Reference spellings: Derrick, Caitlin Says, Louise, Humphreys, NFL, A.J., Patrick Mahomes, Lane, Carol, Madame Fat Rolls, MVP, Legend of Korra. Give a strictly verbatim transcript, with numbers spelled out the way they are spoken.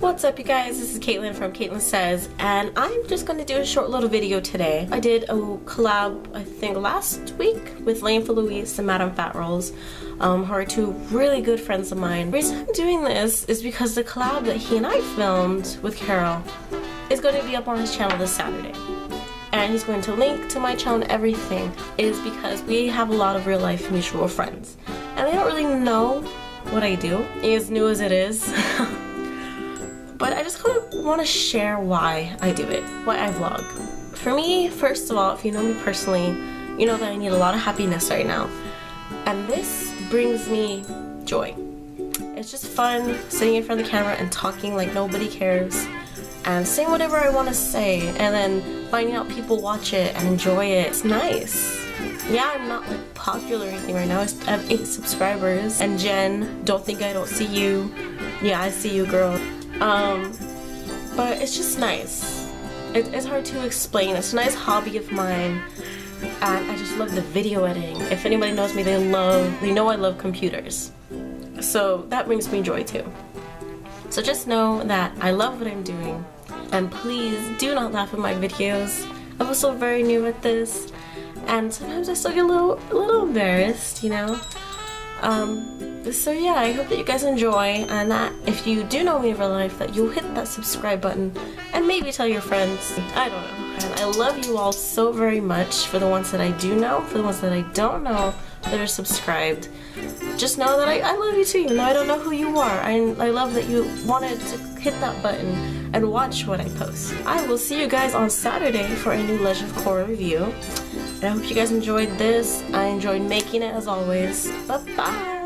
What's up, you guys? This is Caitlin from Caitlin Says, and I'm just going to do a short little video today. I did a collab, I think last week, with Lane for Louise and Madame Fat Rolls, um, who are two really good friends of mine. The reason I'm doing this is because the collab that he and I filmed with Carol is going to be up on his channel this Saturday. And he's going to link to my channel and everything. It is because we have a lot of real life mutual friends, and they don't really know what I do, as new as it is. But I just kind of want to share why I do it, why I vlog. For me, first of all, if you know me personally, you know that I need a lot of happiness right now. And this brings me joy. It's just fun sitting in front of the camera and talking like nobody cares, and saying whatever I want to say, and then finding out people watch it and enjoy it. It's nice. Yeah, I'm not like popular or anything right now. I have eight subscribers, and Jen, don't think I don't see you. Yeah, I see you, girl. Um, but it's just nice. It, it's hard to explain. It's a nice hobby of mine, and I just love the video editing. If anybody knows me, they love, they know I love computers. So that brings me joy too. So just know that I love what I'm doing, and please do not laugh at my videos. I'm also very new at this, and sometimes I still get a little, a little embarrassed, you know? Um... So yeah, I hope that you guys enjoy, and that if you do know me in real life, that you'll hit that subscribe button and maybe tell your friends. I don't know. And I love you all so very much, for the ones that I do know, for the ones that I don't know that are subscribed. Just know that I, I love you too, even though I don't know who you are. I, I love that you wanted to hit that button and watch what I post. I will see you guys on Saturday for a new Legend of Korra review. And I hope you guys enjoyed this. I enjoyed making it as always. Bye bye!